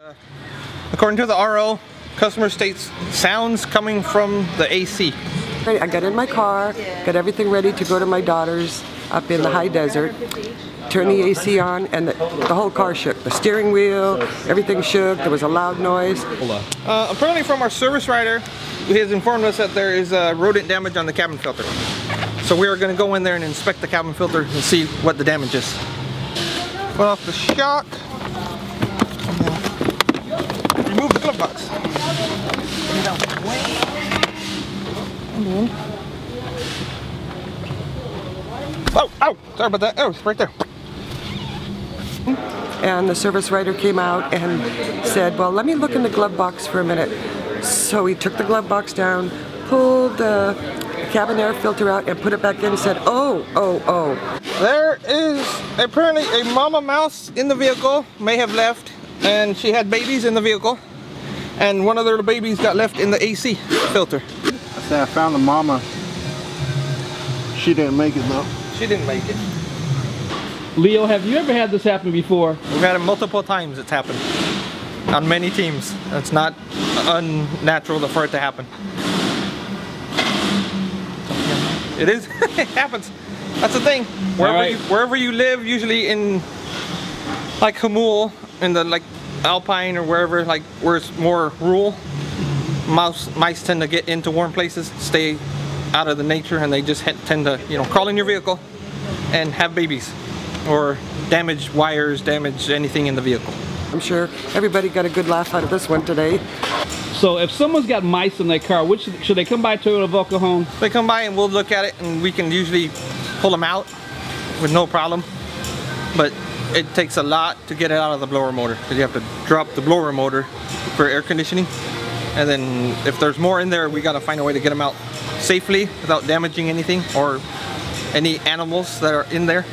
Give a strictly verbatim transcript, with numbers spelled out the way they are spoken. Uh, according to the R O, customer states sounds coming from the A C. I got in my car, got everything ready to go to my daughter's up in the high desert, turned the A C on, and the, the whole car shook. The steering wheel, everything shook, there was a loud noise. Uh, apparently from our service writer, he has informed us that there is uh, rodent damage on the cabin filter. So we are going to go in there and inspect the cabin filter and see what the damage is. Went off the shock. Remove the glove box. And then... Oh, oh, sorry about that. Oh, it's right there. And the service writer came out and said, well, let me look in the glove box for a minute. So he took the glove box down, pulled the cabin air filter out, and put it back in and said, oh, oh, oh. There is apparently a mama mouse in the vehicle, may have left, and she had babies in the vehicle, and one of their babies got left in the A C filter. I said I found the mama. She didn't make it though. She didn't make it. Leo, have you ever had this happen before? We've had it multiple times. It's happened on many teams. It's not unnatural for it to happen. It is. It happens. That's the thing. Wherever, right. you, wherever you live, usually in like Hamul, in the like Alpine or wherever, like where it's more rural, mouse mice tend to get into warm places, stay out of the nature, and they just tend to, you know, crawl in your vehicle and have babies or damage wires, damage anything in the vehicle. I'm sure everybody got a good laugh out of this one today. So if someone's got mice in their car, which should they come by Toyota of El Cajon? They come by and we'll look at it, and we can usually pull them out with no problem. But it takes a lot to get it out of the blower motor, because you have to drop the blower motor for air conditioning. And then if there's more in there, we got to find a way to get them out safely without damaging anything or any animals that are in there.